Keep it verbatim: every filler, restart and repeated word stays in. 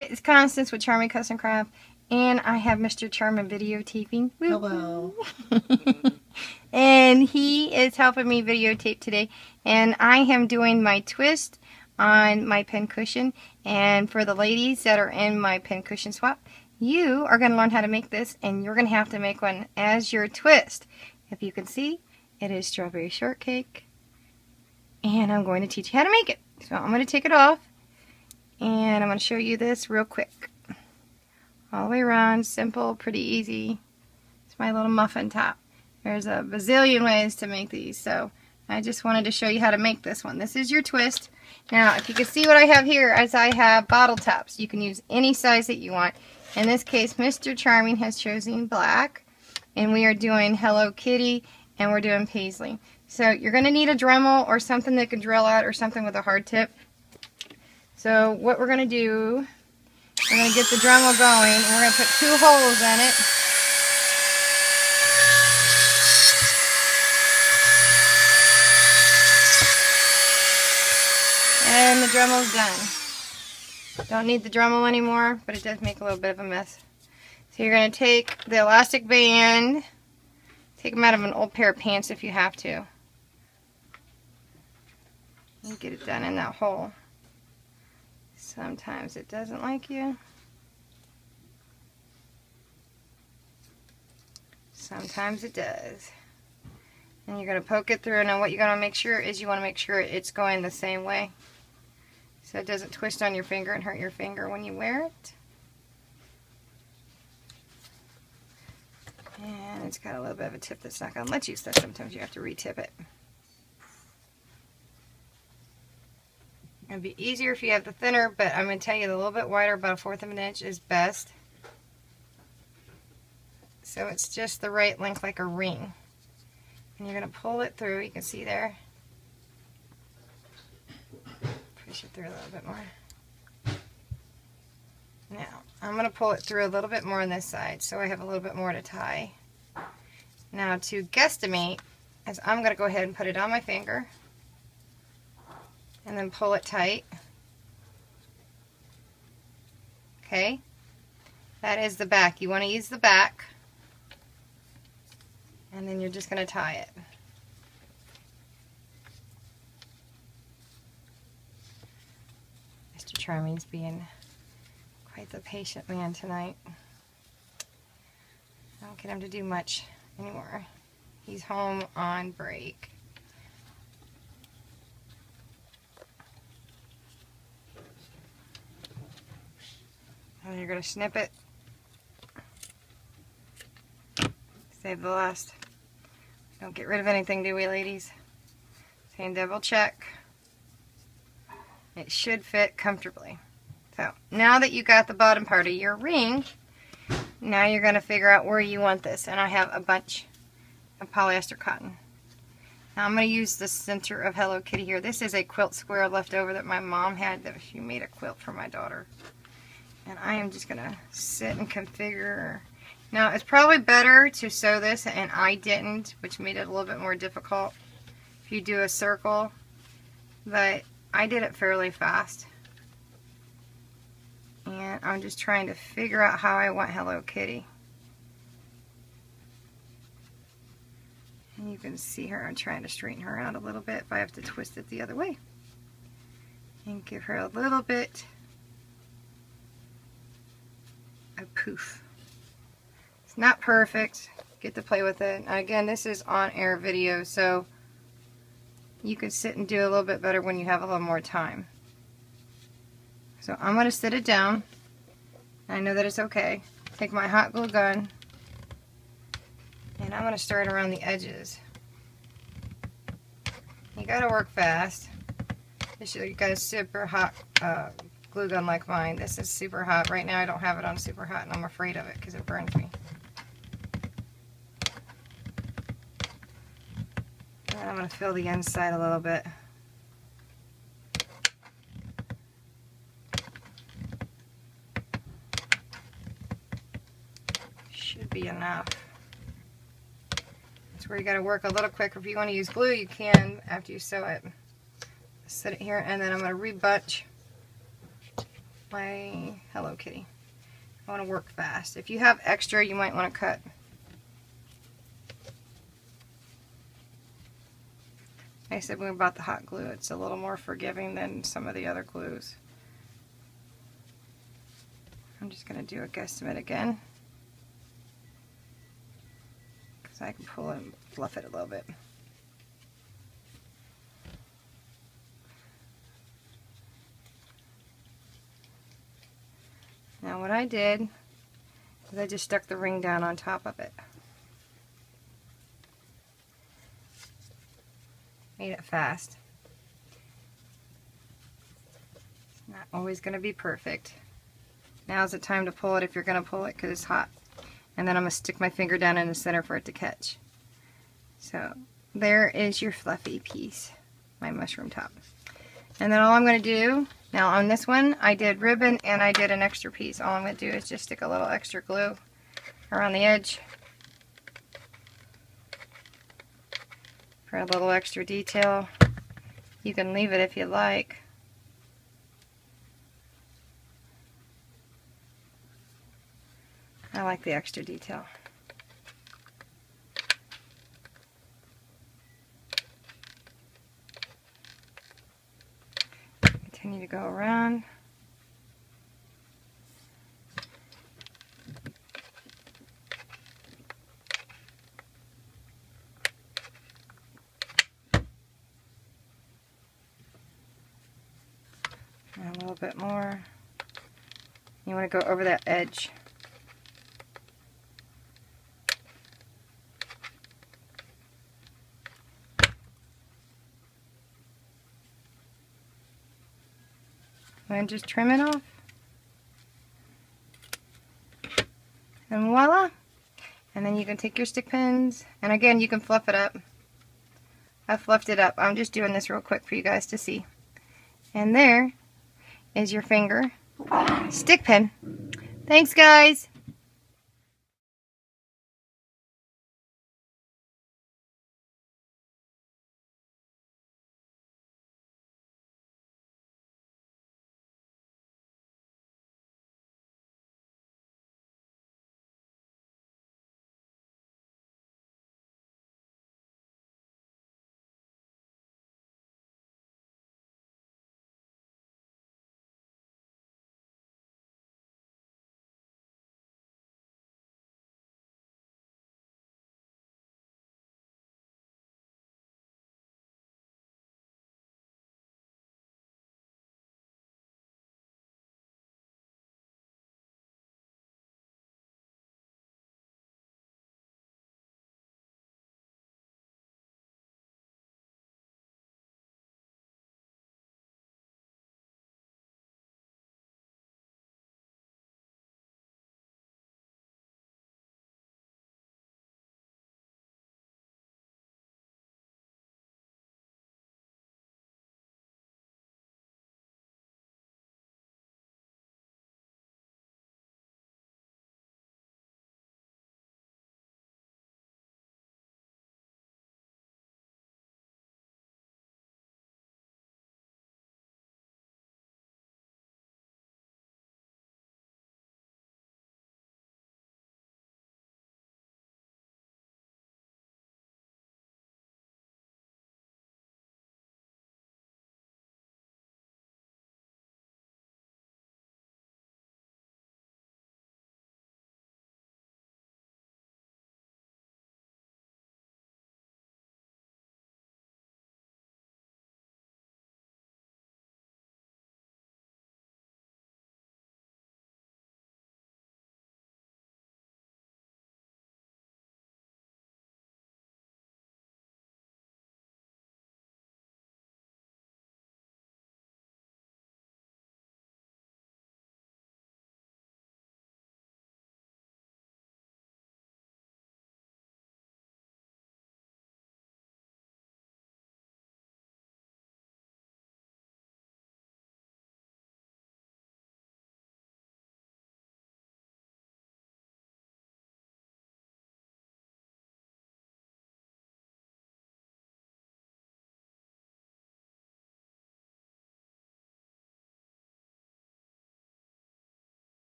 It's Constance with Charming Custom Crafts, and I have Mister Charming videotaping. Hello. And he is helping me videotape today, and I am doing my twist on my pin cushion. And for the ladies that are in my pin cushion swap, you are going to learn how to make this, and you're going to have to make one as your twist. If you can see, it is Strawberry Shortcake, and I'm going to teach you how to make it. So I'm going to take it off, and I'm going to show you this real quick. All the way around, simple, pretty easy. It's my little muffin top. There's a bazillion ways to make these, so I just wanted to show you how to make this one. This is your twist. Now, if you can see what I have here, as I have bottle tops. You can use any size that you want. In this case, Mister Charming has chosen black, and we are doing Hello Kitty, and we're doing Paisley. So you're going to need a Dremel or something that can drill out, or something with a hard tip. So what we're going to do, we're going to get the Dremel going, and we're going to put two holes in it. And the Dremel's done. Don't need the Dremel anymore, but it does make a little bit of a mess. So you're going to take the elastic band, take them out of an old pair of pants if you have to, and get it done in that hole. Sometimes it doesn't like you. Sometimes it does. And you're going to poke it through. Now what you're going to make sure is you want to make sure it's going the same way, so it doesn't twist on your finger and hurt your finger when you wear it. And it's got a little bit of a tip that's not going to let you, so sometimes you have to re-tip it. It'd be easier if you have the thinner, but I'm going to tell you the little bit wider, about a fourth of an inch, is best. So it's just the right length, like a ring. And you're going to pull it through. You can see there. Push it through a little bit more. Now, I'm going to pull it through a little bit more on this side, so I have a little bit more to tie. Now, to guesstimate, as I'm going to go ahead and put it on my finger, and then pull it tight. Okay, that is the back. You want to use the back, and then you're just going to tie it. Mister Charming's being quite the patient man tonight. I don't get him to do much anymore. He's home on break. And you're going to snip it. Save the last. Don't get rid of anything, do we, ladies? And double check. It should fit comfortably. So now that you got the bottom part of your ring, now you're going to figure out where you want this. And I have a bunch of polyester cotton. Now I'm going to use the center of Hello Kitty here. This is a quilt square left over that my mom had, that she made a quilt for my daughter. And I am just going to sit and configure. Now, it's probably better to sew this, and I didn't, which made it a little bit more difficult if you do a circle. But I did it fairly fast. And I'm just trying to figure out how I want Hello Kitty. And you can see her. I'm trying to straighten her out a little bit, but I have to twist it the other way. And give her a little bit. A poof. It's not perfect. Get to play with it. Again, this is on-air video, so you can sit and do a little bit better when you have a little more time. So I'm going to sit it down. I know that it's okay. Take my hot glue gun, and I'm going to start around the edges. You got to work fast. This you guys super hot. Uh, glue gun like mine. This is super hot. Right now I don't have it on super hot, and I'm afraid of it because it burns me. And I'm going to fill the inside a little bit. Should be enough. That's where you got to work a little quicker. If you want to use glue, you can after you sew it. Set it here, and then I'm going to rebunch my Hello Kitty. I want to work fast. If you have extra, you might want to cut. I said when we bought the hot glue, it's a little more forgiving than some of the other glues. I'm just going to do a guesstimate again, because I can pull it and fluff it a little bit. Now what I did is I just stuck the ring down on top of it. Made it fast. It's not always going to be perfect. Now's the time to pull it if you're going to pull it, because it's hot. And then I'm going to stick my finger down in the center for it to catch. So there is your fluffy piece, my mushroom top. And then all I'm going to do, now on this one I did ribbon and I did an extra piece. All I'm going to do is just stick a little extra glue around the edge for a little extra detail. You can leave it if you like. I like the extra detail. Continue to go around. A little bit more. You want to go over that edge. And just trim it off. And voila! And then you can take your stick pins, and again you can fluff it up. I fluffed it up. I'm just doing this real quick for you guys to see. And there is your finger stick pin. Thanks guys!